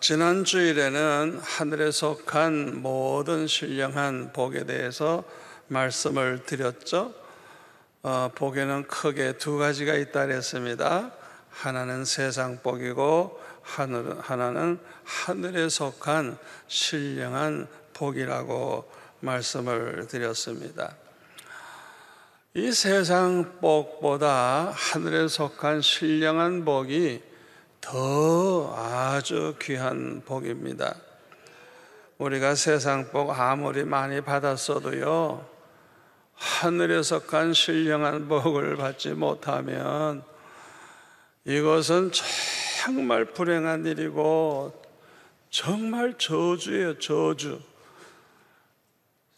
지난 주일에는 하늘에 속한 모든 신령한 복에 대해서 말씀을 드렸죠. 복에는 크게 두 가지가 있다 그랬습니다. 하나는 세상 복이고 하나는 하늘에 속한 신령한 복이라고 말씀을 드렸습니다. 이 세상 복보다 하늘에 속한 신령한 복이 더 아주 귀한 복입니다. 우리가 세상 복 아무리 많이 받았어도요, 하늘에 속한 신령한 복을 받지 못하면 이것은 정말 불행한 일이고 정말 저주예요, 저주.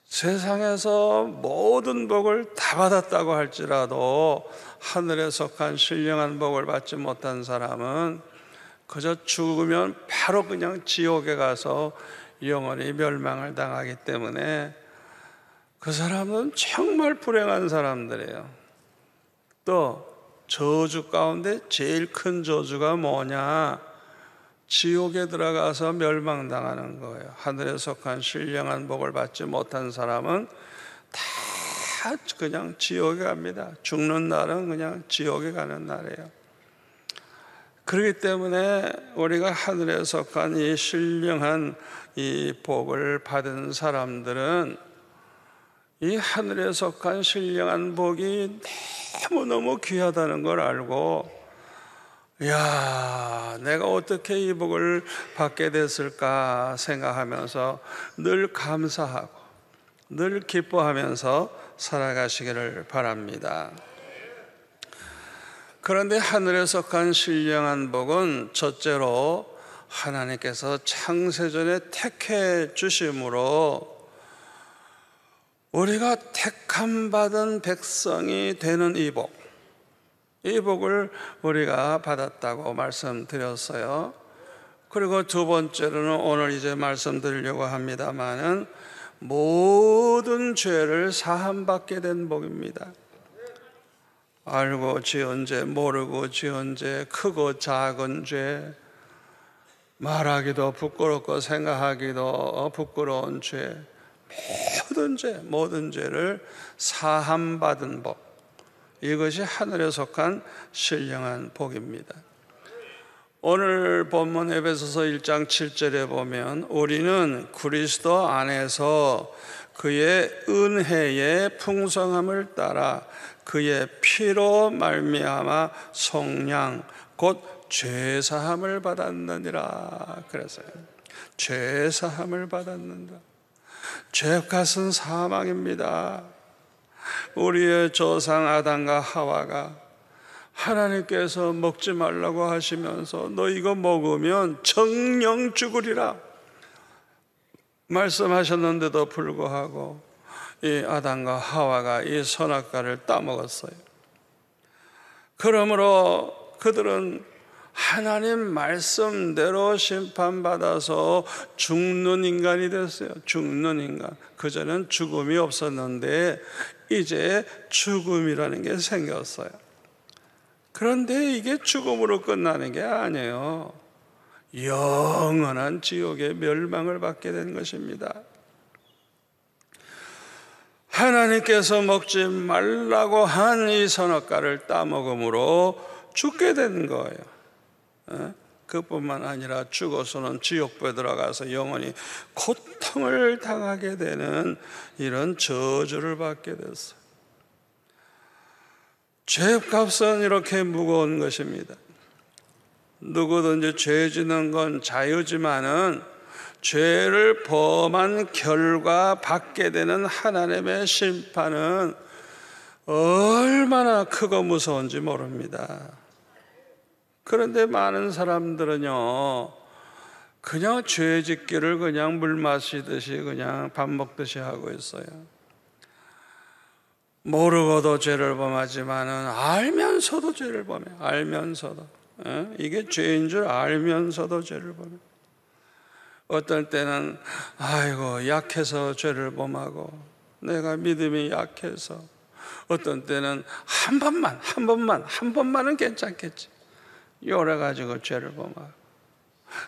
세상에서 모든 복을 다 받았다고 할지라도 하늘에 속한 신령한 복을 받지 못한 사람은 그저 죽으면 바로 그냥 지옥에 가서 영원히 멸망을 당하기 때문에 그 사람은 정말 불행한 사람들이에요. 또 저주 가운데 제일 큰 저주가 뭐냐? 지옥에 들어가서 멸망당하는 거예요. 하늘에 속한 신령한 복을 받지 못한 사람은 다 그냥 지옥에 갑니다. 죽는 날은 그냥 지옥에 가는 날이에요. 그렇기 때문에 우리가 하늘에 속한 이 신령한 이 복을 받은 사람들은 이 하늘에 속한 신령한 복이 너무너무 귀하다는 걸 알고, 야, 내가 어떻게 이 복을 받게 됐을까 생각하면서 늘 감사하고 늘 기뻐하면서 살아가시기를 바랍니다. 그런데 하늘에 속한 신령한 복은 첫째로 하나님께서 창세전에 택해 주심으로 우리가 택함 받은 백성이 되는 이 복, 이 복을 우리가 받았다고 말씀드렸어요. 그리고 두 번째로는 오늘 이제 말씀드리려고 합니다만은 모든 죄를 사함받게 된 복입니다. 알고 지은 죄, 모르고 지은 죄, 크고 작은 죄, 말하기도 부끄럽고 생각하기도 부끄러운 죄, 모든 죄를 사함받은 복, 이것이 하늘에 속한 신령한 복입니다. 오늘 본문 에베소서 1장 7절에 보면 우리는 그리스도 안에서 그의 은혜의 풍성함을 따라 그의 피로 말미암아 속량 곧 죄사함을 받았느니라. 그래서요, 죄사함을 받았는다. 죄값은 사망입니다. 우리의 조상 아담과 하와가 하나님께서 먹지 말라고 하시면서 너 이거 먹으면 정령 죽으리라 말씀하셨는데도 불구하고 이 아담과 하와가 이 선악과를 따먹었어요. 그러므로 그들은 하나님 말씀대로 심판받아서 죽는 인간이 됐어요. 죽는 인간. 그전엔 죽음이 없었는데 이제 죽음이라는 게 생겼어요. 그런데 이게 죽음으로 끝나는 게 아니에요. 영원한 지옥의 멸망을 받게 된 것입니다. 하나님께서 먹지 말라고 한 이 선악과를 따먹음으로 죽게 된 거예요. 그뿐만 아니라 죽어서는 지옥에 들어가서 영원히 고통을 당하게 되는 이런 저주를 받게 됐어요. 죄값은 이렇게 무거운 것입니다. 누구든지 죄 짓는 건 자유지만은 죄를 범한 결과 받게 되는 하나님의 심판은 얼마나 크고 무서운지 모릅니다. 그런데 많은 사람들은요, 그냥 죄 짓기를 그냥 물 마시듯이 그냥 밥 먹듯이 하고 있어요. 모르고도 죄를 범하지만은 알면서도 죄를 범해요. 알면서도. 이게 죄인 줄 알면서도 죄를 범해요. 어떨 때는 아이고 약해서 죄를 범하고, 내가 믿음이 약해서. 어떤 때는 한 번만은 괜찮겠지. 요래가지고 죄를 범하고,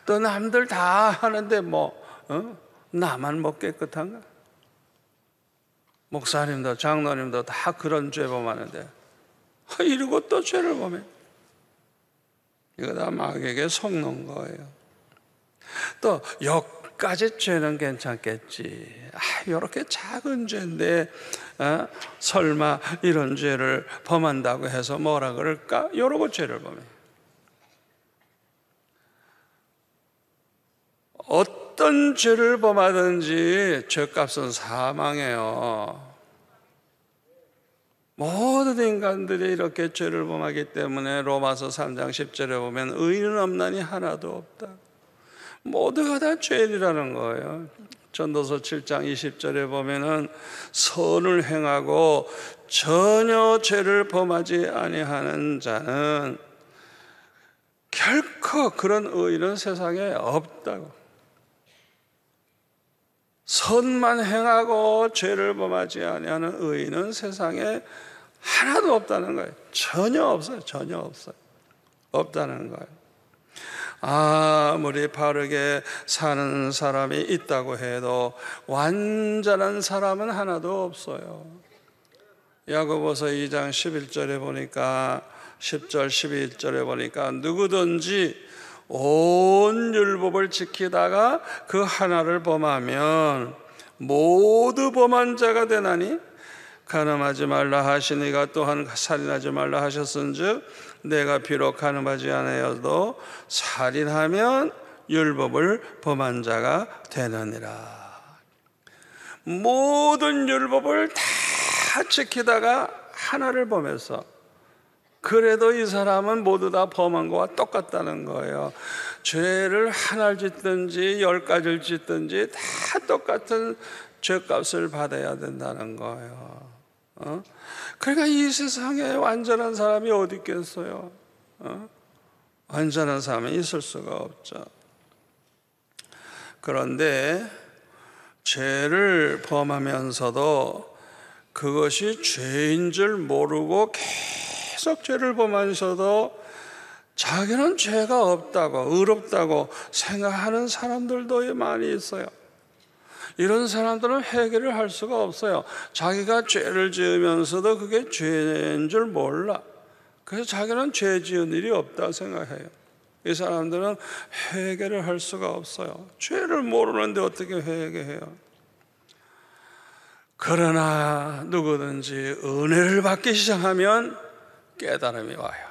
또 남들 다 하는데 뭐 나만 뭐 깨끗한가? 목사님도 장로님도 다 그런 죄범 하는데 이러고 또 죄를 범해. 이거 다 마귀에게 속는 거예요. 또 여기까지 죄는 괜찮겠지, 이렇게 작은 죄인데 설마 이런 죄를 범한다고 해서 뭐라 그럴까? 이러고 죄를 범해. 어떤 죄를 범하든지 죄값은 사망이에요. 모든 인간들이 이렇게 죄를 범하기 때문에 로마서 3장 10절에 보면 의인은 없나니 하나도 없다. 모두가 다 죄인이라는 거예요. 전도서 7장 20절에 보면은 선을 행하고 전혀 죄를 범하지 아니하는 자는 결코 그런 의인은 세상에 없다고. 선만 행하고 죄를 범하지 아니하는 의인은 세상에 하나도 없다는 거예요. 전혀 없어요. 전혀 없어요. 없다는 거예요. 아무리 바르게 사는 사람이 있다고 해도 완전한 사람은 하나도 없어요. 야고보서 2장 11절에 보니까 10절 11절에 보니까 누구든지 온 율법을 지키다가 그 하나를 범하면 모두 범한 자가 되나니 간음하지 말라 하시니가 또한 살인하지 말라 하셨은즉 내가 비록 간음하지 아니하여도 살인하면 율법을 범한 자가 되느니라. 모든 율법을 다 지키다가 하나를 범했어. 그래도 이 사람은 모두 다 범한 거와 똑같다는 거예요. 죄를 하나를 짓든지 열 가지를 짓든지 다 똑같은 죄값을 받아야 된다는 거예요. 그러니까 이 세상에 완전한 사람이 어디 있겠어요? 완전한 사람이 있을 수가 없죠. 그런데 죄를 범하면서도 그것이 죄인 줄 모르고 계속 죄를 범하면서도 자기는 죄가 없다고 의롭다고 생각하는 사람들도 많이 있어요. 이런 사람들은 회개를 할 수가 없어요. 자기가 죄를 지으면서도 그게 죄인 줄 몰라. 그래서 자기는 죄 지은 일이 없다 생각해요. 이 사람들은 회개를 할 수가 없어요. 죄를 모르는데 어떻게 회개해요? 그러나 누구든지 은혜를 받기 시작하면 깨달음이 와요.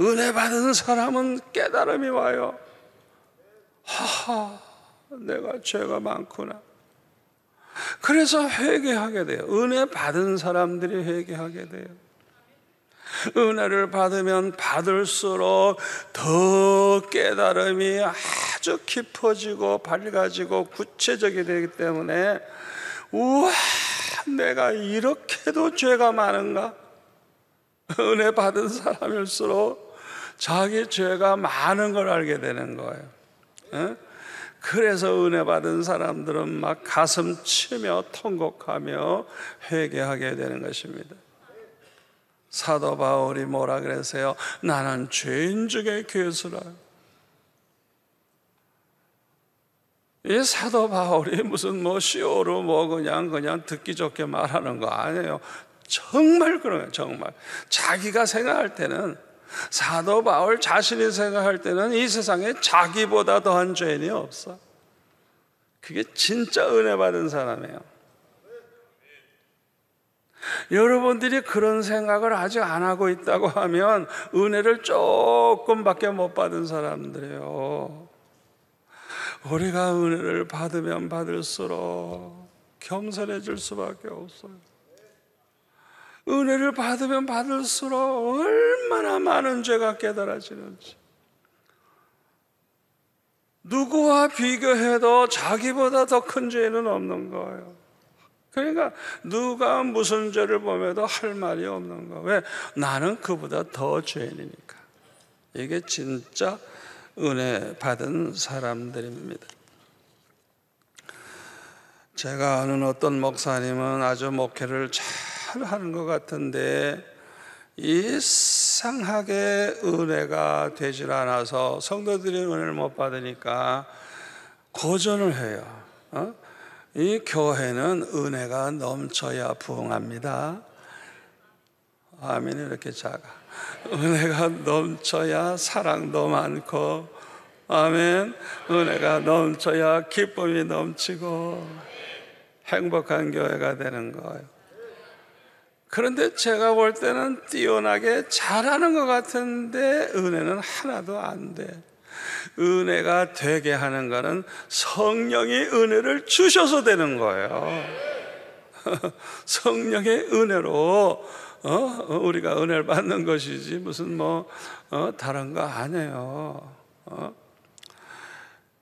은혜 받은 사람은 깨달음이 와요. 하하, 내가 죄가 많구나. 그래서 회개하게 돼요. 은혜 받은 사람들이 회개하게 돼요. 은혜를 받으면 받을수록 더 깨달음이 아주 깊어지고 밝아지고 구체적이 되기 때문에 우와, 내가 이렇게도 죄가 많은가? 은혜 받은 사람일수록 자기 죄가 많은 걸 알게 되는 거예요. 그래서 은혜 받은 사람들은 막 가슴 치며 통곡하며 회개하게 되는 것입니다. 사도 바울이 뭐라 그랬어요? 나는 죄인 중에 괴수라. 이 사도 바울이 무슨 뭐 시오로 뭐 그냥 듣기 좋게 말하는 거 아니에요. 정말 그런 거예요. 정말 자기가 생각할 때는, 사도 바울 자신이 생각할 때는 이 세상에 자기보다 더한 죄인이 없어. 그게 진짜 은혜 받은 사람이에요. 여러분들이 그런 생각을 아직 안 하고 있다고 하면 은혜를 조금밖에 못 받은 사람들이에요. 우리가 은혜를 받으면 받을수록 겸손해질 수밖에 없어요. 은혜를 받으면 받을수록 얼마나 많은 죄가 깨달아지는지, 누구와 비교해도 자기보다 더 큰 죄는 없는 거예요. 그러니까 누가 무슨 죄를 범해도 할 말이 없는 거예요. 왜? 나는 그보다 더 죄인이니까. 이게 진짜 은혜 받은 사람들입니다. 제가 아는 어떤 목사님은 아주 목회를 잘 하는 것 같은데 이 합당하게 은혜가 되질 않아서 성도들이 은혜를 못 받으니까 고전을 해요. 이 교회는 은혜가 넘쳐야 부흥합니다. 아멘. 이렇게 작아. 은혜가 넘쳐야 사랑도 많고, 아멘. 은혜가 넘쳐야 기쁨이 넘치고 행복한 교회가 되는 거예요. 그런데 제가 볼 때는 뛰어나게 잘하는 것 같은데 은혜는 하나도 안 돼. 은혜가 되게 하는 거는 성령이 은혜를 주셔서 되는 거예요. 성령의 은혜로 우리가 은혜를 받는 것이지 무슨 다른 거 아니에요.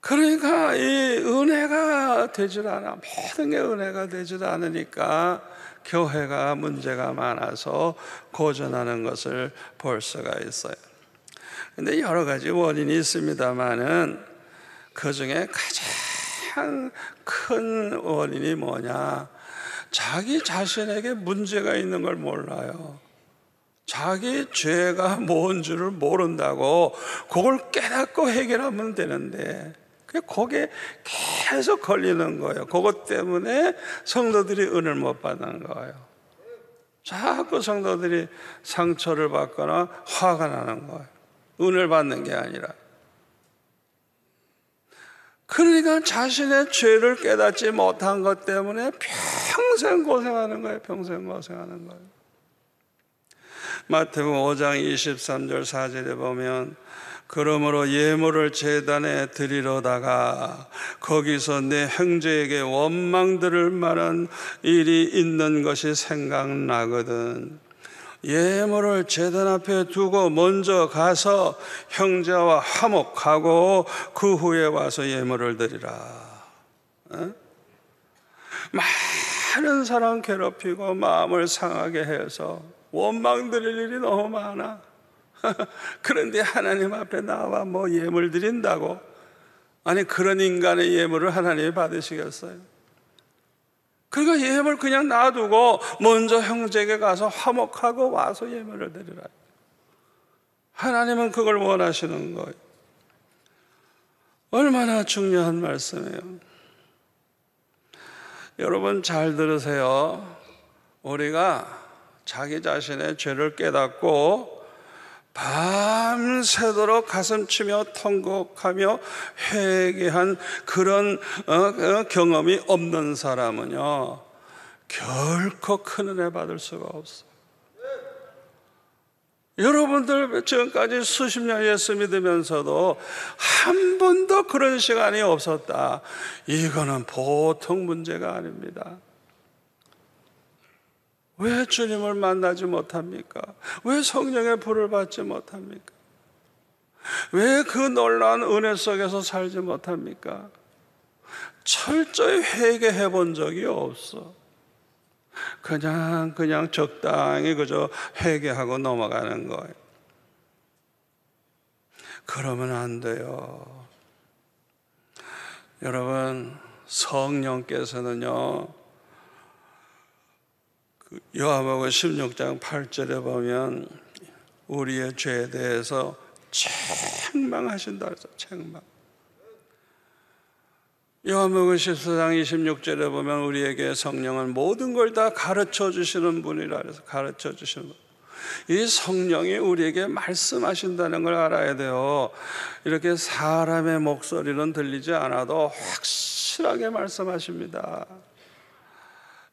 그러니까 이 은혜가 되질 않아. 모든 게 은혜가 되질 않으니까 교회가 문제가 많아서 고전하는 것을 볼 수가 있어요. 그런데 여러 가지 원인이 있습니다만은 그 중에 가장 큰 원인이 뭐냐? 자기 자신에게 문제가 있는 걸 몰라요. 자기 죄가 뭔 줄을 모른다고 그걸 깨닫고 해결하면 되는데 거기에 계속 걸리는 거예요. 그것 때문에 성도들이 은혜를 못 받는 거예요. 자꾸 성도들이 상처를 받거나 화가 나는 거예요. 은혜를 받는 게 아니라. 그러니까 자신의 죄를 깨닫지 못한 것 때문에 평생 고생하는 거예요. 평생 고생하는 거예요. 마태복음 5장 23절 4절에 보면 그러므로 예물을 제단에 드리러다가 거기서 내 형제에게 원망 들을 만한 일이 있는 것이 생각나거든. 예물을 제단 앞에 두고 먼저 가서 형제와 화목하고 그 후에 와서 예물을 드리라. 많은 사람 괴롭히고 마음을 상하게 해서 원망 들을 일이 너무 많아. 그런데 하나님 앞에 나와 예물 드린다고? 아니, 그런 인간의 예물을 하나님이 받으시겠어요? 그러니까 예물 그냥 놔두고 먼저 형제에게 가서 화목하고 와서 예물을 드리라. 하나님은 그걸 원하시는 거예요. 얼마나 중요한 말씀이에요. 여러분 잘 들으세요. 우리가 자기 자신의 죄를 깨닫고 밤새도록 가슴치며 통곡하며 회개한 그런 경험이 없는 사람은요 결코 큰 은혜 받을 수가 없어요. 여러분들 지금까지 수십 년 예수 믿으면서도 한 번도 그런 시간이 없었다. 이거는 보통 문제가 아닙니다. 왜 주님을 만나지 못합니까? 왜 성령의 불을 받지 못합니까? 왜 그 놀라운 은혜 속에서 살지 못합니까? 철저히 회개해 본 적이 없어. 그냥 적당히 그저 회개하고 넘어가는 거예요. 그러면 안 돼요. 여러분, 성령께서는요 요한복음 16장 8절에 보면 우리의 죄에 대해서 책망하신다 그래서 책망. 요한복음 14장 26절에 보면 우리에게 성령은 모든 걸 다 가르쳐 주시는 분이라 그래서 가르쳐 주시는 분. 이 성령이 우리에게 말씀하신다는 걸 알아야 돼요. 이렇게 사람의 목소리는 들리지 않아도 확실하게 말씀하십니다.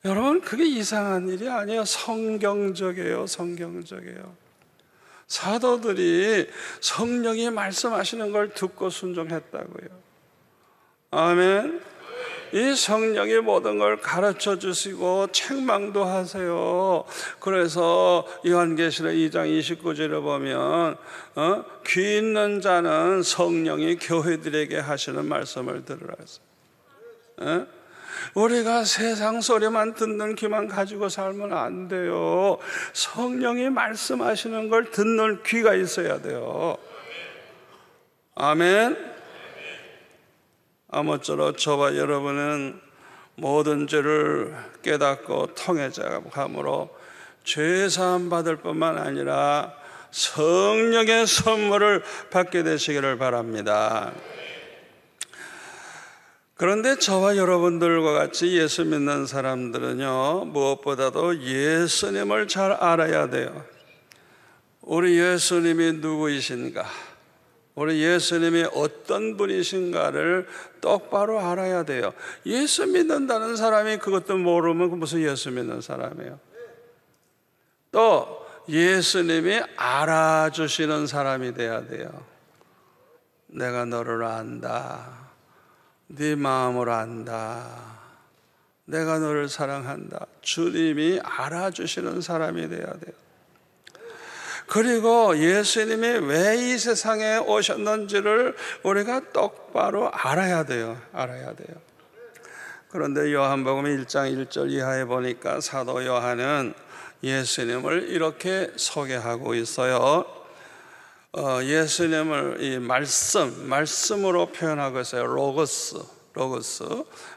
여러분, 그게 이상한 일이 아니에요. 성경적이에요. 성경적이에요. 사도들이 성령이 말씀하시는 걸 듣고 순종했다고요. 아멘. 이 성령이 모든 걸 가르쳐 주시고 책망도 하세요. 그래서 요한계시록 2장 29절에 보면 귀 있는 자는 성령이 교회들에게 하시는 말씀을 들으라 했어요. 우리가 세상 소리만 듣는 귀만 가지고 살면 안 돼요. 성령이 말씀하시는 걸 듣는 귀가 있어야 돼요. 아멘. 아무쪼록 저와 여러분은 모든 죄를 깨닫고 통회자감으로 죄 사함 받을 뿐만 아니라 성령의 선물을 받게 되시기를 바랍니다. 그런데 저와 여러분들과 같이 예수 믿는 사람들은요, 무엇보다도 예수님을 잘 알아야 돼요. 우리 예수님이 누구이신가, 우리 예수님이 어떤 분이신가를 똑바로 알아야 돼요. 예수 믿는다는 사람이 그것도 모르면 무슨 예수 믿는 사람이에요. 또 예수님이 알아주시는 사람이 돼야 돼요. 내가 너를 안다, 네 마음을 안다, 내가 너를 사랑한다. 주님이 알아주시는 사람이 돼야 돼요. 그리고 예수님이 왜 이 세상에 오셨는지를 우리가 똑바로 알아야 돼요. 알아야 돼요. 그런데 요한복음 1장 1절 이하에 보니까 사도 요한은 예수님을 이렇게 소개하고 있어요. 예수님을 이 말씀으로 표현하고 있어요. 로고스.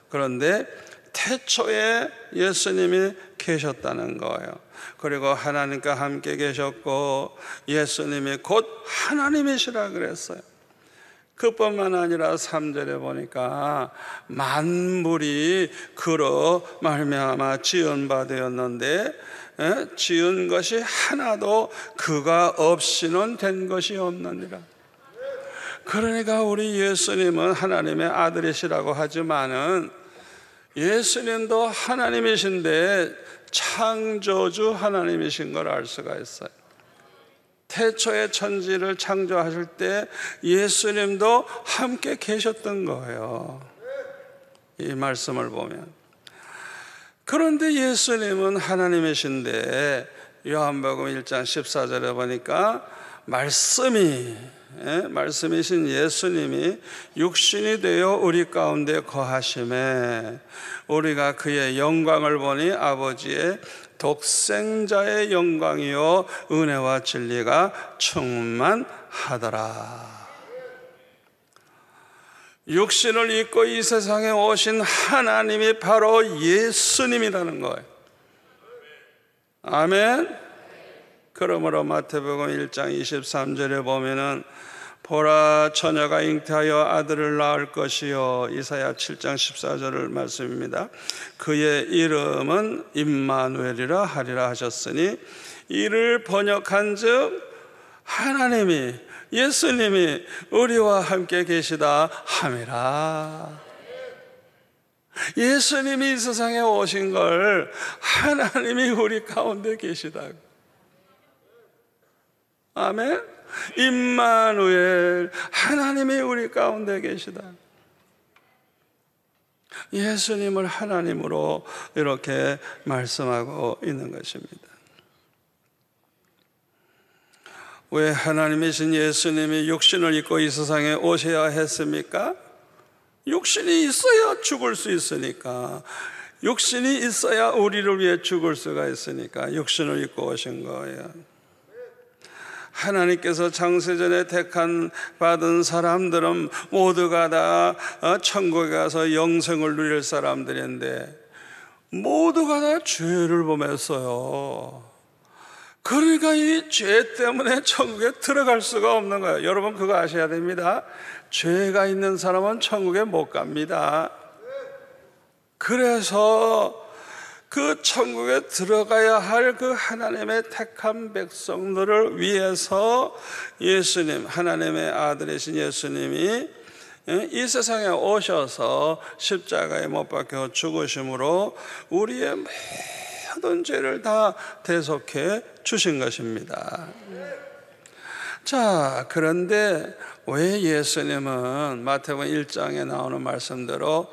그런데 태초에 예수님이 계셨다는 거예요. 그리고 하나님과 함께 계셨고 예수님이 곧 하나님이시라 그랬어요. 그뿐만 아니라 3절에 보니까 만물이 그로 말미암아 지은 바 되었는데 지은 것이 하나도 그가 없이는 된 것이 없느니라. 그러니까 우리 예수님은 하나님의 아들이시라고 하지만은 예수님도 하나님이신데 창조주 하나님이신 걸 알 수가 있어요. 태초에 천지를 창조하실 때 예수님도 함께 계셨던 거예요. 이 말씀을 보면. 그런데 예수님은 하나님이신데 요한복음 1장 14절에 보니까 말씀이신 예수님이 육신이 되어 우리 가운데 거하심에 우리가 그의 영광을 보니 아버지의 독생자의 영광이요 은혜와 진리가 충만하더라. 육신을 입고 이 세상에 오신 하나님이 바로 예수님이라는 거예요. 아멘. 그러므로 마태복음 1장 23절에 보면은 보라 처녀가 잉태하여 아들을 낳을 것이요, 이사야 7장 14절을 말씀입니다. 그의 이름은 임마누엘이라 하리라 하셨으니 이를 번역한즉 하나님이, 예수님이 우리와 함께 계시다 함이라. 예수님이 이 세상에 오신 걸 하나님이 우리 가운데 계시다고. 아멘. 임마누엘, 하나님이 우리 가운데 계시다. 예수님을 하나님으로 이렇게 말씀하고 있는 것입니다. 왜 하나님이신 예수님이 육신을 입고 이 세상에 오셔야 했습니까? 육신이 있어야 죽을 수 있으니까, 육신이 있어야 우리를 위해 죽을 수가 있으니까 육신을 입고 오신 거예요. 하나님께서 장세전에 택한 받은 사람들은 모두가 다 천국에 가서 영생을 누릴 사람들인데 모두가 다 죄를 범했어요. 그러니까 이 죄 때문에 천국에 들어갈 수가 없는 거예요. 여러분 그거 아셔야 됩니다. 죄가 있는 사람은 천국에 못 갑니다. 그래서 그 천국에 들어가야 할 그 하나님의 택한 백성들을 위해서 예수님, 하나님의 아들이신 예수님이 이 세상에 오셔서 십자가에 못 박혀 죽으심으로 우리의 모든 죄를 다 대속해 주신 것입니다. 자, 그런데 왜 예수님은 마태복음 1장에 나오는 말씀대로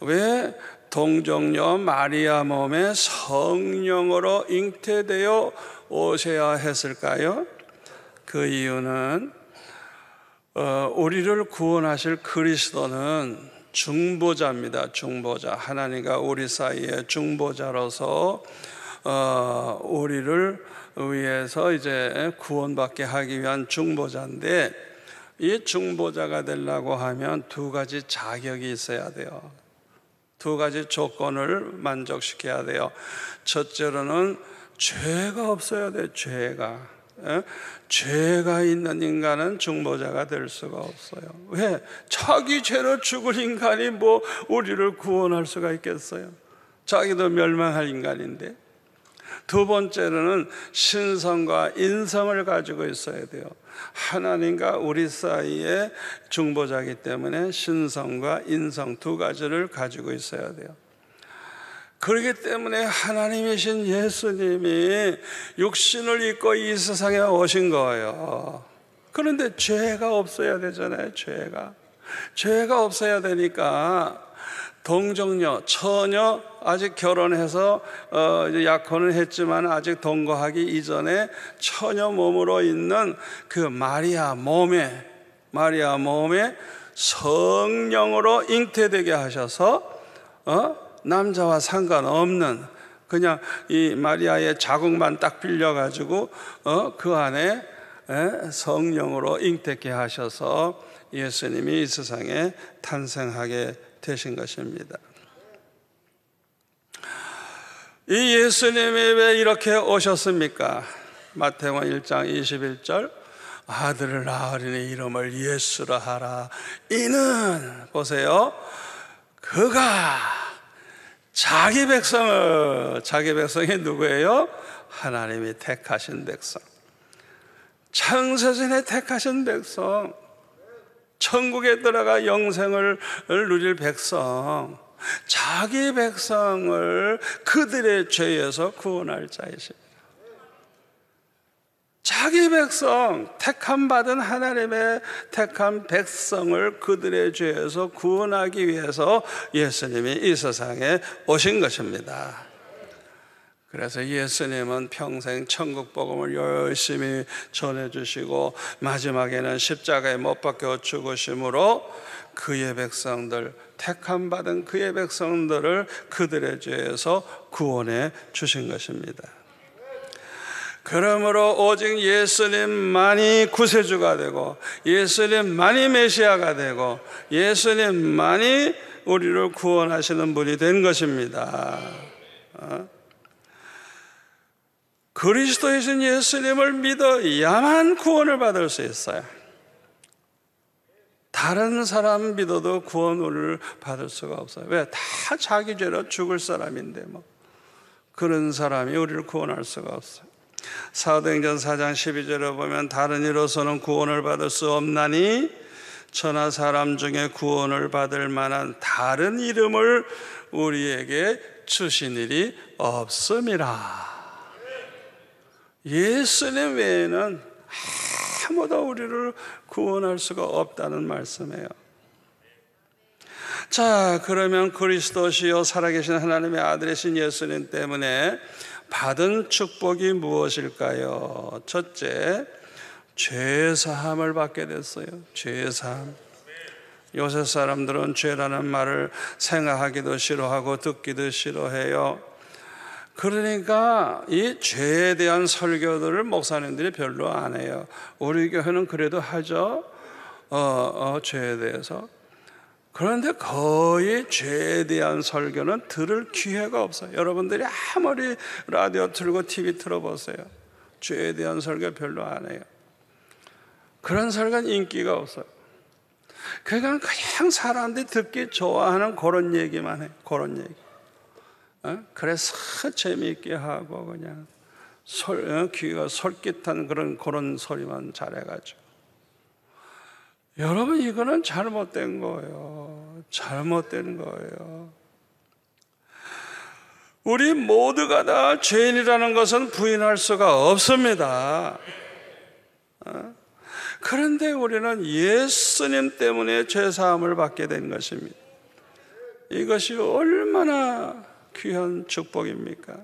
왜 동정녀 마리아 몸에 성령으로 잉태되어 오셔야 했을까요? 그 이유는 우리를 구원하실 그리스도는 중보자입니다. 중보자. 하나님과 우리 사이의 중보자로서 우리를 위해서 이제 구원받게 하기 위한 중보자인데, 이 중보자가 되려고 하면 두 가지 자격이 있어야 돼요. 두 가지 조건을 만족시켜야 돼요. 첫째로는 죄가 없어야 돼요. 죄가. 죄가 있는 인간은 중보자가 될 수가 없어요. 왜? 자기 죄로 죽을 인간이 뭐 우리를 구원할 수가 있겠어요? 자기도 멸망할 인간인데. 두 번째로는 신성과 인성을 가지고 있어야 돼요. 하나님과 우리 사이에 중보자이기 때문에 신성과 인성 두 가지를 가지고 있어야 돼요. 그렇기 때문에 하나님이신 예수님이 육신을 입고 이 세상에 오신 거예요. 그런데 죄가 없어야 되잖아요. 죄가 없어야 되니까 동정녀, 처녀, 아직 결혼해서 이제 약혼을 했지만 아직 동거하기 이전에 처녀 몸으로 있는 그 마리아 몸에 성령으로 잉태되게 하셔서 남자와 상관없는 그냥 이 마리아의 자궁만 딱 빌려가지고 그 안에 성령으로 잉태케 하셔서 예수님이 이 세상에 탄생하게 되신 것입니다. 이 예수님이 왜 이렇게 오셨습니까? 마태복음 1장 21절, 아들을 낳으리니 이름을 예수라 하라. 이는, 보세요, 그가 자기 백성을, 자기 백성이 누구예요? 하나님이 택하신 백성, 창세전에 택하신 백성, 천국에 들어가 영생을 누릴 백성, 자기 백성을 그들의 죄에서 구원할 자이십니다. 자기 백성, 택함 받은 하나님의 택함 백성을 그들의 죄에서 구원하기 위해서 예수님이 이 세상에 오신 것입니다. 그래서 예수님은 평생 천국 복음을 열심히 전해주시고 마지막에는 십자가에 못 박혀 죽으심으로 그의 백성들, 택함 받은 그의 백성들을 그들의 죄에서 구원해 주신 것입니다. 그러므로 오직 예수님만이 구세주가 되고, 예수님만이 메시아가 되고, 예수님만이 우리를 구원하시는 분이 된 것입니다. 그리스도이신 예수님을 믿어야만 구원을 받을 수 있어요. 다른 사람 믿어도 구원을 받을 수가 없어요. 왜? 다 자기 죄로 죽을 사람인데 뭐 그런 사람이 우리를 구원할 수가 없어요. 사도행전 4장 12절에 보면, 다른 이로서는 구원을 받을 수 없나니 천하 사람 중에 구원을 받을 만한 다른 이름을 우리에게 주신 일이 없음이라. 예수님 외에는 아무도 우리를 구원할 수가 없다는 말씀이에요. 자, 그러면 그리스도시요 살아계신 하나님의 아들이신 예수님 때문에 받은 축복이 무엇일까요? 첫째, 죄사함을 받게 됐어요. 죄사함. 요새 사람들은 죄라는 말을 생각하기도 싫어하고 듣기도 싫어해요. 그러니까 이 죄에 대한 설교들을 목사님들이 별로 안 해요. 우리 교회는 그래도 하죠. 죄에 대해서. 그런데 거의 죄에 대한 설교는 들을 기회가 없어요. 여러분들이 아무리 라디오 틀고 TV 틀어보세요. 죄에 대한 설교 별로 안 해요. 그런 설교는 인기가 없어요. 그러니까 그냥 사람들이 듣기 좋아하는 그런 얘기만 해요. 그런 얘기. 그래서 재미있게 하고 그냥 귀가 솔깃한 그런 소리만 잘해가지고. 여러분, 이거는 잘못된 거예요. 잘못된 거예요. 우리 모두가 다 죄인이라는 것은 부인할 수가 없습니다. 그런데 우리는 예수님 때문에 죄사함을 받게 된 것입니다. 이것이 얼마나 귀한 축복입니까?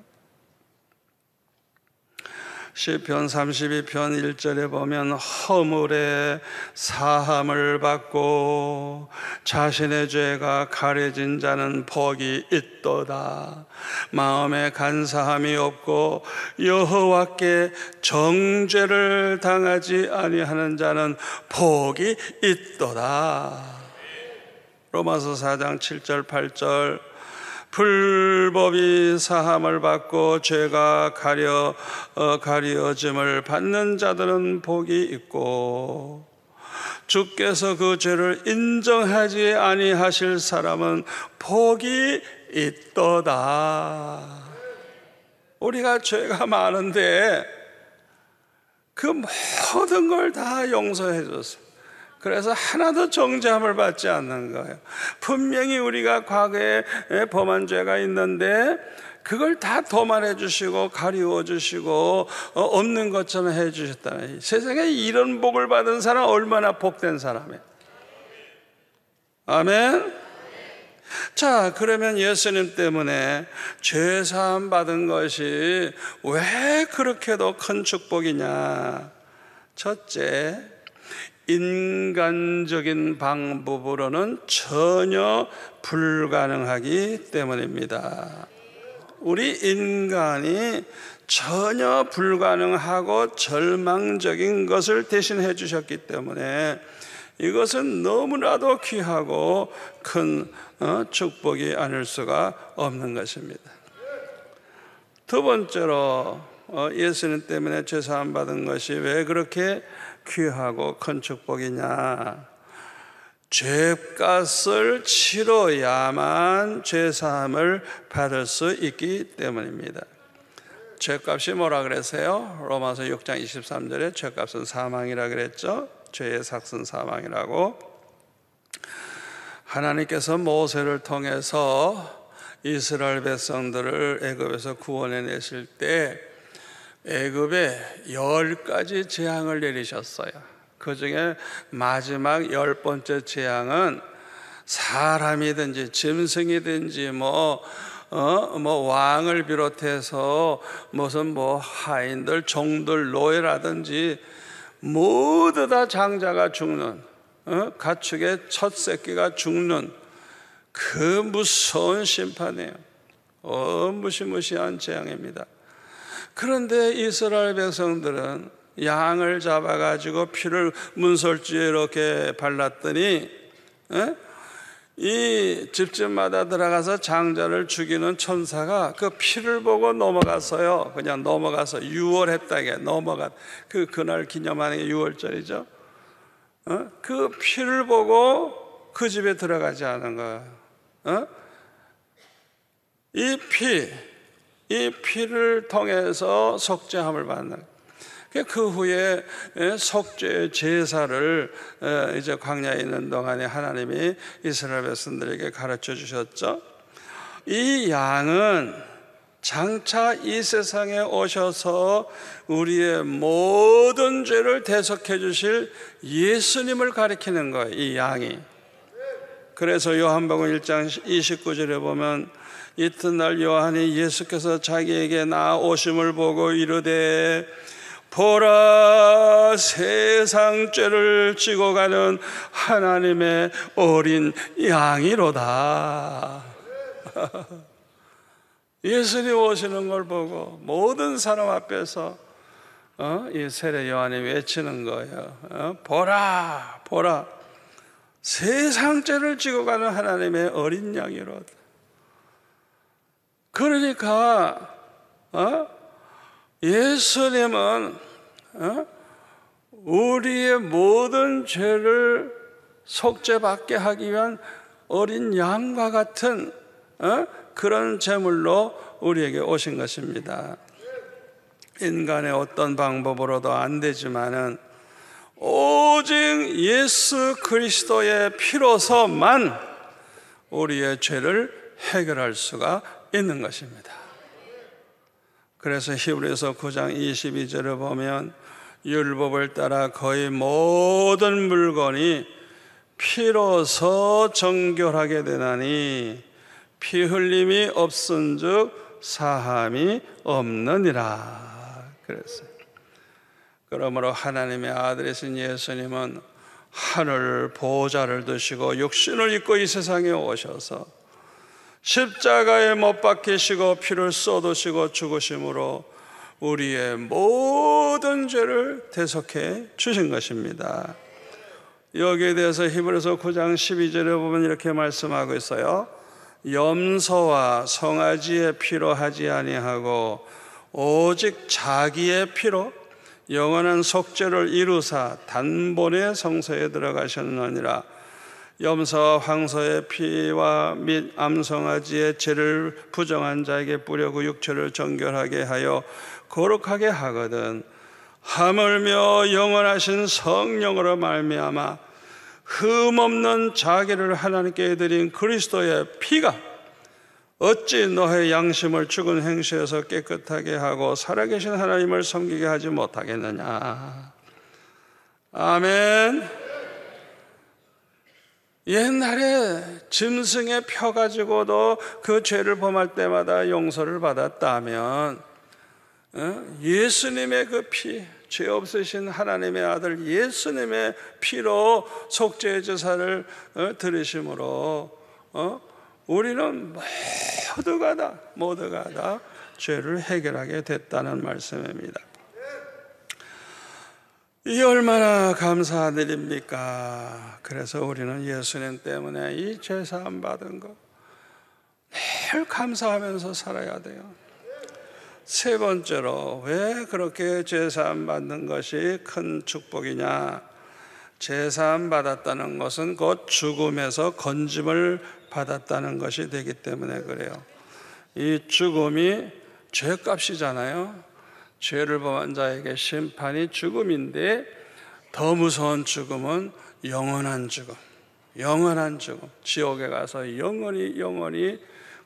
시편 32편 1절에 보면, 허물의 사함을 받고 자신의 죄가 가려진 자는 복이 있도다. 마음에 간사함이 없고 여호와께 정죄를 당하지 아니하는 자는 복이 있도다. 로마서 4장 7절 8절, 불법이 사함을 받고 죄가 가려짐을 받는 자들은 복이 있고, 주께서 그 죄를 인정하지 아니하실 사람은 복이 있도다. 우리가 죄가 많은데 그 모든 걸 다 용서해 줬어요. 그래서 하나도 정죄함을 받지 않는 거예요. 분명히 우리가 과거에 범한 죄가 있는데 그걸 다 도말해 주시고 가리워 주시고 없는 것처럼 해 주셨다는, 세상에 이런 복을 받은 사람 얼마나 복된 사람이에요. 아멘. 자, 그러면 예수님 때문에 죄 사함 받은 것이 왜 그렇게도 큰 축복이냐? 첫째, 인간적인 방법으로는 전혀 불가능하기 때문입니다. 우리 인간이 전혀 불가능하고 절망적인 것을 대신해 주셨기 때문에 이것은 너무나도 귀하고 큰 축복이 아닐 수가 없는 것입니다. 두 번째로, 예수님 때문에 죄 사함 받은 것이 왜 그렇게 귀하고 큰 축복이냐? 죄값을 치러야만 죄 사함을 받을 수 있기 때문입니다. 죄값이 뭐라 그랬어요? 로마서 6장 23절에 죄값은 사망이라 그랬죠. 죄의 삭은 사망이라고. 하나님께서 모세를 통해서 이스라엘 백성들을 애굽에서 구원해 내실 때 애굽에 10가지 재앙을 내리셨어요. 그 중에 마지막 10번째 재앙은 사람이든지 짐승이든지 왕을 비롯해서 무슨 하인들, 종들, 노예라든지 모두 다 장자가 죽는, 가축의 첫 새끼가 죽는 그 무서운 심판이에요. 무시무시한 재앙입니다. 그런데 이스라엘 백성들은 양을 잡아가지고 피를 문설주에 이렇게 발랐더니 이 집집마다 들어가서 장자를 죽이는 천사가 그 피를 보고 넘어갔어요. 그냥 넘어가서 유월했다게 넘어갔. 그날 기념하는 게 유월절이죠. 그 피를 보고 그 집에 들어가지 않은 거예요. 이 피를 통해서 속죄함을 받는. 그 후에 속죄 제사를 이제 광야에 있는 동안에 하나님이 이스라엘 백성들에게 가르쳐 주셨죠. 이 양은 장차 이 세상에 오셔서 우리의 모든 죄를 대속해 주실 예수님을 가리키는 거예요, 이 양이. 그래서 요한복음 1장 29절에 보면, 이튿날 요한이 예수께서 자기에게 나아오심을 보고 이르되, 보라, 세상 죄를 지고 가는 하나님의 어린 양이로다. 예수님 오시는 걸 보고 모든 사람 앞에서 이 세례 요한이 외치는 거예요. 보라, 보라, 세상 죄를 지고 가는 하나님의 어린 양이로다. 그러니까 예수님은 우리의 모든 죄를 속죄받게 하기 위한 어린 양과 같은 그런 제물로 우리에게 오신 것입니다. 인간의 어떤 방법으로도 안 되지만은 오직 예수 그리스도의 피로서만 우리의 죄를 해결할 수가 있는 것입니다. 그래서 히브리서 9장 22절을 보면, 율법을 따라 거의 모든 물건이 피로서 정결하게 되나니 피 흘림이 없은 즉 사함이 없느니라 그랬어요. 그러므로 하나님의 아들이신 예수님은 하늘 보좌를 드시고 육신을 입고 이 세상에 오셔서 십자가에 못 박히시고 피를 쏟으시고 죽으심으로 우리의 모든 죄를 대속해 주신 것입니다. 여기에 대해서 히브리서 9장 12절에 보면 이렇게 말씀하고 있어요. 염소와 송아지의 피로 하지 아니하고 오직 자기의 피로 영원한 속죄를 이루사 단번에 성소에 들어가셨느니라. 염소와 황소의 피와 및 암송아지의 죄를 부정한 자에게 뿌려고 육체를 정결하게 하여 거룩하게 하거든 하물며 영원하신 성령으로 말미암아 흠없는 자기를 하나님께 드린 그리스도의 피가 어찌 너의 양심을 죽은 행실에서 깨끗하게 하고 살아계신 하나님을 섬기게 하지 못하겠느냐. 아멘. 옛날에 짐승에 펴가지고도 그 죄를 범할 때마다 용서를 받았다면 예수님의 그 피, 죄 없으신 하나님의 아들 예수님의 피로 속죄 제사를 드리심으로 우리는 모두가 다 죄를 해결하게 됐다는 말씀입니다. 이 얼마나 감사한 일입니까? 그래서 우리는 예수님 때문에 이 죄 사함 받은 거 매일 감사하면서 살아야 돼요. 세 번째로, 왜 그렇게 죄 사함 받는 것이 큰 축복이냐? 죄 사함 받았다는 것은 곧 죽음에서 건짐을 받았다는 것이 되기 때문에 그래요. 이 죽음이 죄값이잖아요. 죄를 범한 자에게 심판이 죽음인데, 더 무서운 죽음은 영원한 죽음, 지옥에 가서 영원히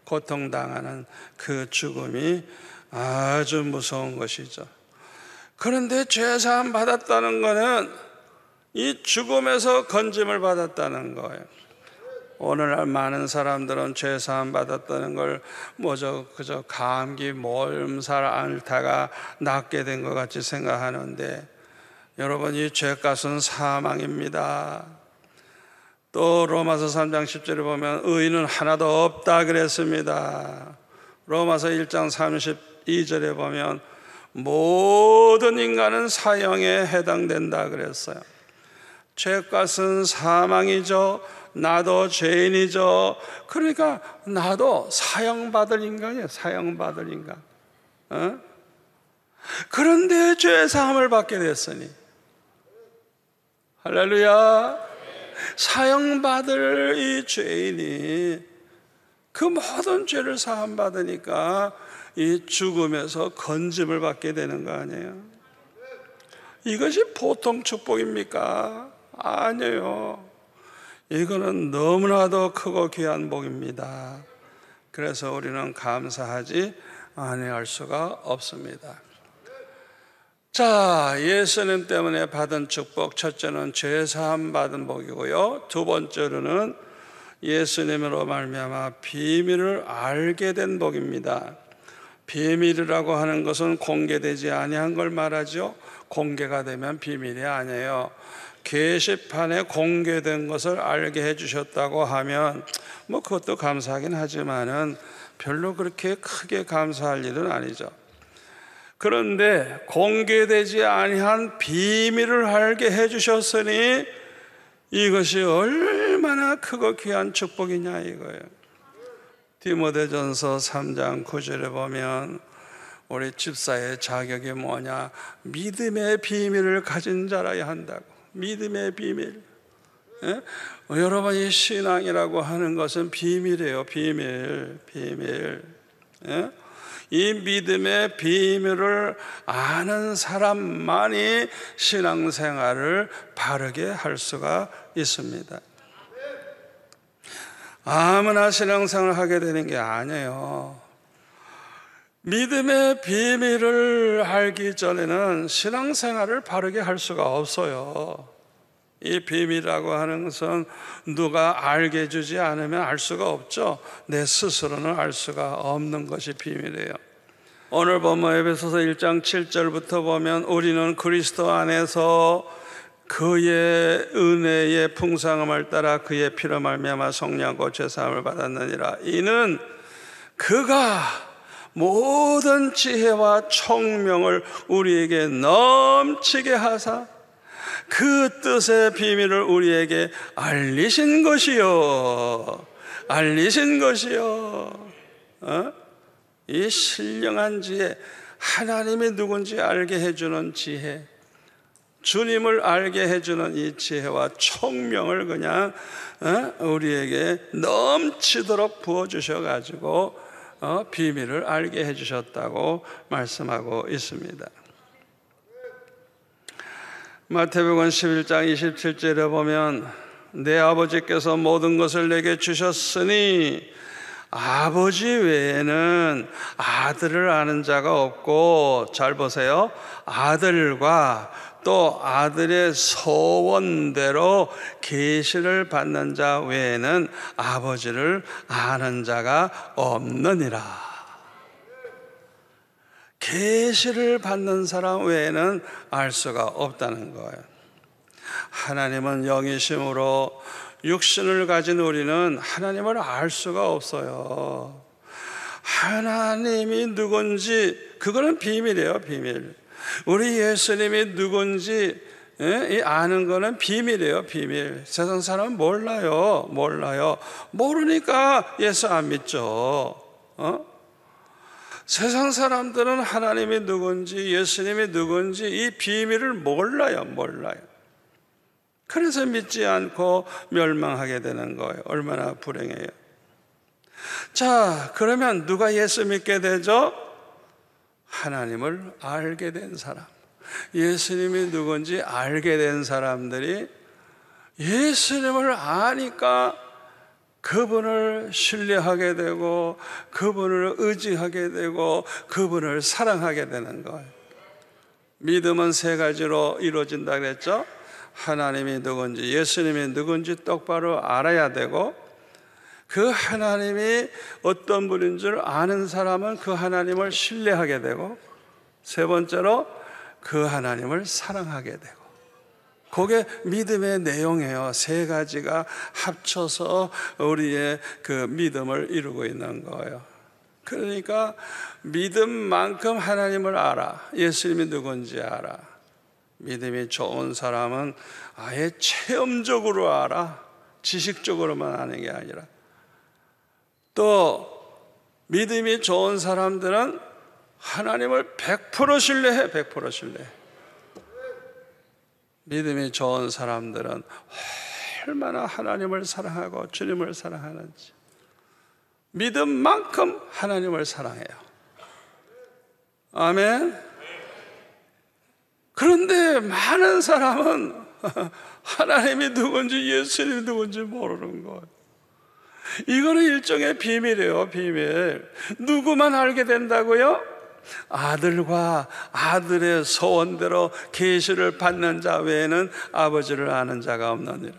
고통당하는 그 죽음이 아주 무서운 것이죠. 그런데 죄 사함 받았다는 것은 이 죽음에서 건짐을 받았다는 거예요. 오늘날 많은 사람들은 죄 사함 받았다는 걸 그저 감기, 몸살 앓다가 낫게 된 것 같이 생각하는데, 여러분, 이 죄값은 사망입니다. 또 로마서 3장 10절에 보면 의인은 하나도 없다 그랬습니다. 로마서 1장 32절에 보면 모든 인간은 사형에 해당된다 그랬어요. 죄값은 사망이죠. 나도 죄인이죠. 그러니까 나도 사형받을 인간이에요. 사형받을 인간. 그런데 죄 사함을 받게 됐으니, 할렐루야, 사형받을 이 죄인이 그 모든 죄를 사함받으니까 이 죽음에서 건짐을 받게 되는 거 아니에요? 이것이 보통 축복입니까? 아니에요. 이거는 너무나도 크고 귀한 복입니다. 그래서 우리는 감사하지 아니할 수가 없습니다. 자, 예수님 때문에 받은 축복, 첫째는 죄 사함 받은 복이고요, 두 번째로는 예수님으로 말미암아 비밀을 알게 된 복입니다. 비밀이라고 하는 것은 공개되지 아니한 걸 말하죠. 공개가 되면 비밀이 아니에요. 게시판에 공개된 것을 알게 해주셨다고 하면 그것도 감사하긴 하지만은 별로 그렇게 크게 감사할 일은 아니죠. 그런데 공개되지 아니한 비밀을 알게 해주셨으니 이것이 얼마나 크고 귀한 축복이냐 이거예요. 디모데전서 3장 9절에 보면 우리 집사의 자격이 뭐냐? 믿음의 비밀을 가진 자라야 한다고. 믿음의 비밀. 여러분, 이 신앙이라고 하는 것은 비밀이에요. 비밀. 이 믿음의 비밀을 아는 사람만이 신앙생활을 바르게 할 수가 있습니다. 아무나 신앙생활을 하게 되는 게 아니에요. 믿음의 비밀을 알기 전에는 신앙생활을 바르게 할 수가 없어요. 이 비밀이라고 하는 것은 누가 알게 주지 않으면 알 수가 없죠. 내 스스로는 알 수가 없는 것이 비밀이에요. 오늘 본문 에베소서 1장 7절부터 보면 우리는 그리스도 안에서 그의 은혜의 풍성함을 따라 그의 피로 말미암아 속량하고 죄 사함을 받았느니라. 이는 그가 모든 지혜와 총명을 우리에게 넘치게 하사 그 뜻의 비밀을 우리에게 알리신 것이요. 알리신 것이요. 이 신령한 지혜, 하나님이 누군지 알게 해주는 지혜, 주님을 알게 해주는 이 지혜와 총명을 그냥 우리에게 넘치도록 부어주셔가지고 비밀을 알게 해주셨다고 말씀하고 있습니다. 마태복음 11장 27절에 보면 내 아버지께서 모든 것을 내게 주셨으니 아버지 외에는 아들을 아는 자가 없고, 잘 보세요, 아들과 또 아들의 소원대로 계시를 받는 자 외에는 아버지를 아는 자가 없느니라. 계시를 받는 사람 외에는 알 수가 없다는 거예요. 하나님은 영이심으로, 육신을 가진 우리는 하나님을 알 수가 없어요. 하나님이 누군지 그거는 비밀이에요, 비밀. 우리 예수님이 누군지 아는 거는 비밀이에요, 비밀. 세상 사람은 몰라요. 모르니까 예수 안 믿죠. 세상 사람들은 하나님이 누군지, 예수님이 누군지 이 비밀을 몰라요. 그래서 믿지 않고 멸망하게 되는 거예요. 얼마나 불행해요. 자, 그러면 누가 예수 믿게 되죠? 하나님을 알게 된 사람, 예수님이 누군지 알게 된 사람들이 예수님을 아니까 그분을 신뢰하게 되고, 그분을 의지하게 되고, 그분을 사랑하게 되는 거예요. 믿음은 세 가지로 이루어진다 그랬죠? 하나님이 누군지, 예수님이 누군지 똑바로 알아야 되고, 그 하나님이 어떤 분인 줄 아는 사람은 그 하나님을 신뢰하게 되고, 세 번째로 그 하나님을 사랑하게 되고. 그게 믿음의 내용이에요. 세 가지가 합쳐서 우리의 그 믿음을 이루고 있는 거예요. 그러니까 믿음만큼 하나님을 알아, 예수님이 누군지 알아. 믿음이 좋은 사람은 아예 체험적으로 알아, 지식적으로만 아는 게 아니라. 또 믿음이 좋은 사람들은 하나님을 100% 신뢰해, 100% 신뢰해. 믿음이 좋은 사람들은 얼마나 하나님을 사랑하고 주님을 사랑하는지, 믿음만큼 하나님을 사랑해요. 아멘. 그런데 많은 사람은 하나님이 누군지, 예수님이 누군지 모르는 거예요. 이거는 일종의 비밀이에요, 비밀. 누구만 알게 된다고요? 아들과 아들의 소원대로 계시를 받는 자 외에는 아버지를 아는 자가 없느니라.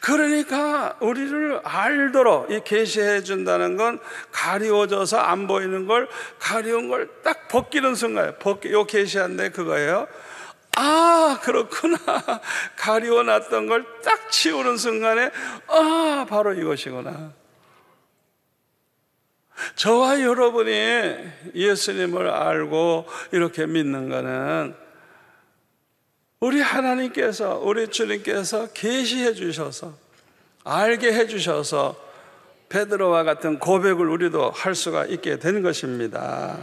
그러니까 우리를 알도록, 이 계시해 준다는 건 가리워져서 안 보이는 걸, 가려운 걸 딱 벗기는 순간에, 요 계시한데 그거예요. 아, 그렇구나. 가리워놨던 걸 딱 치우는 순간에, 아, 바로 이것이구나. 저와 여러분이 예수님을 알고 이렇게 믿는 거는 우리 하나님께서, 우리 주님께서 계시해 주셔서, 알게 해 주셔서 베드로와 같은 고백을 우리도 할 수가 있게 된 것입니다.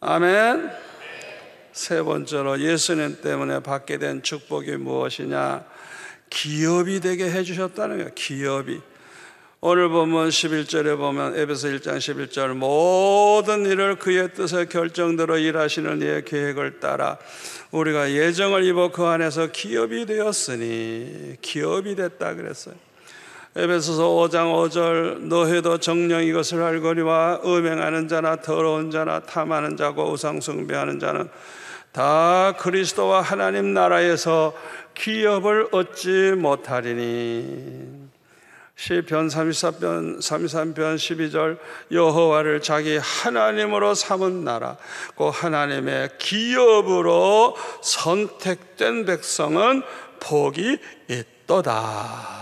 아멘. 세 번째로 예수님 때문에 받게 된 축복이 무엇이냐? 기업이 되게 해 주셨다는 거예요. 기업이. 오늘 보면 11절에 보면 에베소서 1장 11절, 모든 일을 그의 뜻의 결정대로 일하시는 이의 계획을 따라 우리가 예정을 입어 그 안에서 기업이 되었으니. 기업이 됐다 그랬어요. 에베소서 5장 5절, 너희도 정녕 이것을 알거니와 음행하는 자나 더러운 자나 탐하는 자고 우상 숭배하는 자는 다 그리스도와 하나님 나라에서 기업을 얻지 못하리니. 시편 33편 12절, 여호와를 자기 하나님으로 삼은 나라 곧 하나님의 기업으로 선택된 백성은 복이 있도다.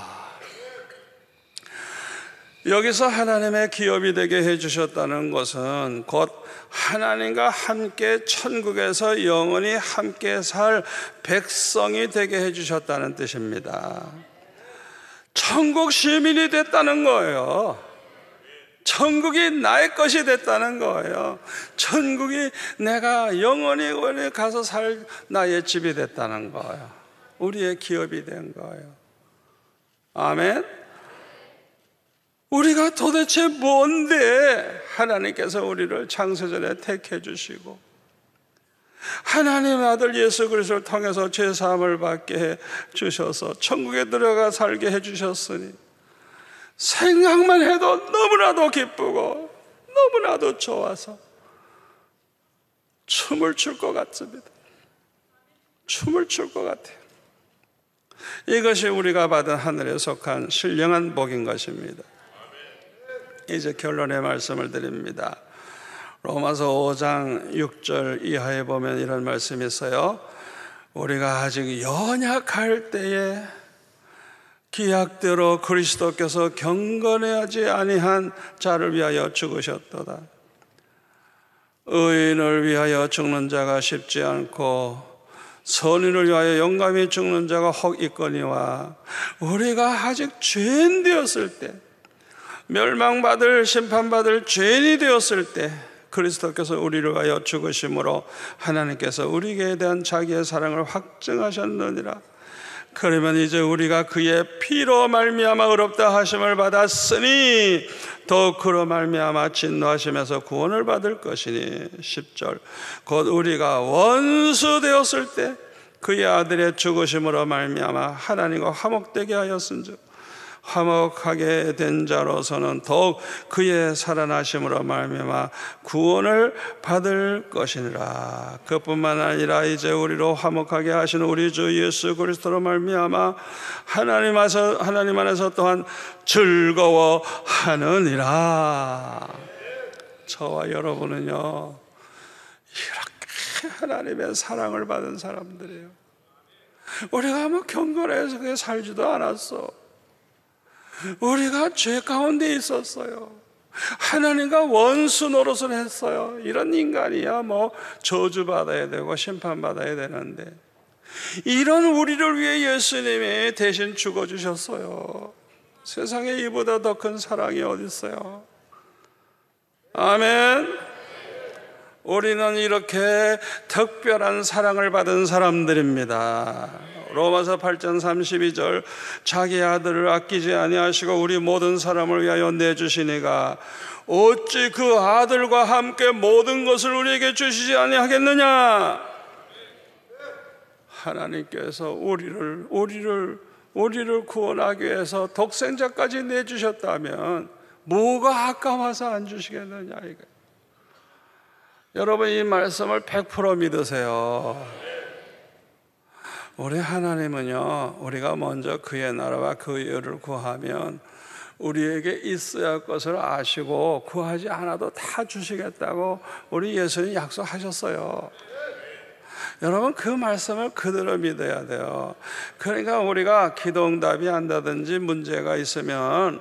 여기서 하나님의 기업이 되게 해주셨다는 것은 곧 하나님과 함께 천국에서 영원히 함께 살 백성이 되게 해주셨다는 뜻입니다. 천국 시민이 됐다는 거예요. 천국이 나의 것이 됐다는 거예요. 천국이 내가 영원히 가서 살 나의 집이 됐다는 거예요. 우리의 기업이 된 거예요. 아멘. 우리가 도대체 뭔데 하나님께서 우리를 창세전에 택해 주시고 하나님 아들 예수 그리스도를 통해서 죄사함을 받게 해 주셔서 천국에 들어가 살게 해 주셨으니 생각만 해도 너무나도 기쁘고 너무나도 좋아서 춤을 출 것 같습니다. 춤을 출 것 같아요. 이것이 우리가 받은 하늘에 속한 신령한 복인 것입니다. 이제 결론의 말씀을 드립니다. 로마서 5장 6절 이하에 보면 이런 말씀이 있어요. 우리가 아직 연약할 때에 기약대로 그리스도께서 경건하지 아니한 자를 위하여 죽으셨도다. 의인을 위하여 죽는 자가 쉽지 않고 선인을 위하여 영감히 죽는 자가 혹 있거니와 우리가 아직 죄인 되었을 때, 멸망받을 심판받을 죄인이 되었을 때 그리스도께서 우리를 위하여 죽으심으로 하나님께서 우리에게 대한 자기의 사랑을 확증하셨느니라. 그러면 이제 우리가 그의 피로 말미암아 의롭다 하심을 받았으니 더욱 그로 말미암아 진노하심에서 구원을 받을 것이니. 10절 곧 우리가 원수 되었을 때 그의 아들의 죽으심으로 말미암아 하나님과 화목되게 하였은즉 화목하게 된 자로서는 더욱 그의 살아나심으로 말미암아 구원을 받을 것이니라. 그뿐만 아니라 이제 우리로 화목하게 하시는 우리 주 예수 그리스도로 말미암아 하나님 안에서 또한 즐거워하느니라. 저와 여러분은요 이렇게 하나님의 사랑을 받은 사람들이에요. 우리가 뭐 경건해서 그게 살지도 않았어. 우리가 죄 가운데 있었어요. 하나님과 원수 노릇을 했어요. 이런 인간이야 뭐 저주받아야 되고 심판받아야 되는데 이런 우리를 위해 예수님이 대신 죽어주셨어요. 세상에 이보다 더 큰 사랑이 어디 있어요? 아멘. 우리는 이렇게 특별한 사랑을 받은 사람들입니다. 로마서 8장 32절 자기 아들을 아끼지 아니하시고 우리 모든 사람을 위하여 내주시니가 어찌 그 아들과 함께 모든 것을 우리에게 주시지 아니하겠느냐. 하나님께서 우리를 구원하기 위해서 독생자까지 내주셨다면 뭐가 아까워서 안 주시겠느냐 이거. 여러분 이 말씀을 100% 믿으세요. 우리 하나님은요 우리가 먼저 그의 나라와 그의 의를 구하면 우리에게 있어야 할 것을 아시고 구하지 않아도 다 주시겠다고 우리 예수님 약속하셨어요. 여러분 그 말씀을 그대로 믿어야 돼요. 그러니까 우리가 기도 응답이 안다든지 문제가 있으면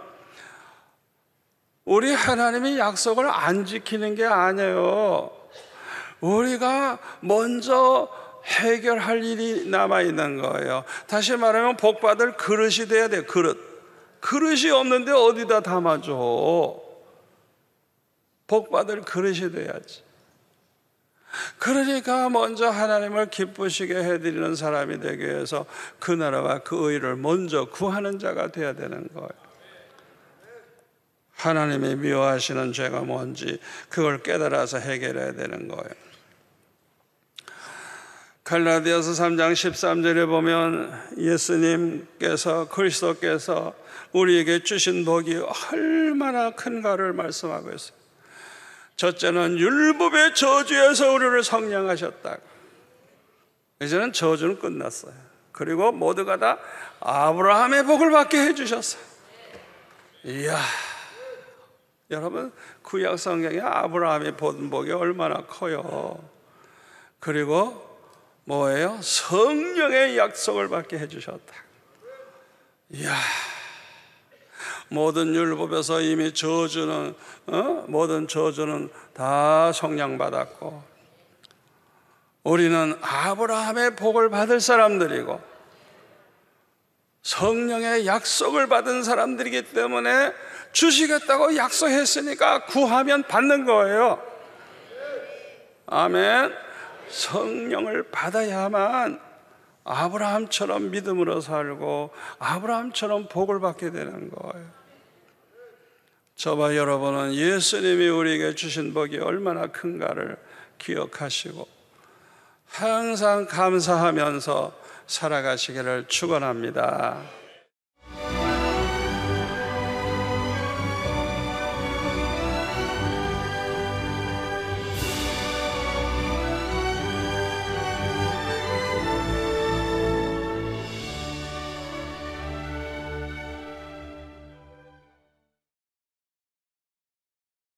우리 하나님이 약속을 안 지키는 게 아니에요. 우리가 먼저 해결할 일이 남아있는 거예요. 다시 말하면 복받을 그릇이 돼야 돼요. 그릇이 없는데 어디다 담아줘. 복받을 그릇이 돼야지. 그러니까 먼저 하나님을 기쁘시게 해드리는 사람이 되기 위해서 그 나라와 그 의를 먼저 구하는 자가 돼야 되는 거예요. 하나님이 미워하시는 죄가 뭔지 그걸 깨달아서 해결해야 되는 거예요. 갈라디아서 3장 13절에 보면 예수님께서 그리스도께서 우리에게 주신 복이 얼마나 큰가를 말씀하고 있어요. 첫째는 율법의 저주에서 우리를 성량하셨다. 이제는 저주는 끝났어요. 그리고 모두가 다 아브라함의 복을 받게 해주셨어요. 이야, 여러분 구약 성경에 아브라함이 본 복이 얼마나 커요. 그리고 뭐예요? 성령의 약속을 받게 해주셨다. 이야, 모든 율법에서 이미 저주는 모든 저주는 다 성량받았고 우리는 아브라함의 복을 받을 사람들이고 성령의 약속을 받은 사람들이기 때문에 주시겠다고 약속했으니까 구하면 받는 거예요. 아멘. 성령을 받아야만 아브라함처럼 믿음으로 살고 아브라함처럼 복을 받게 되는 거예요. 저와 여러분은 예수님이 우리에게 주신 복이 얼마나 큰가를 기억하시고 항상 감사하면서 살아가시기를 축원합니다.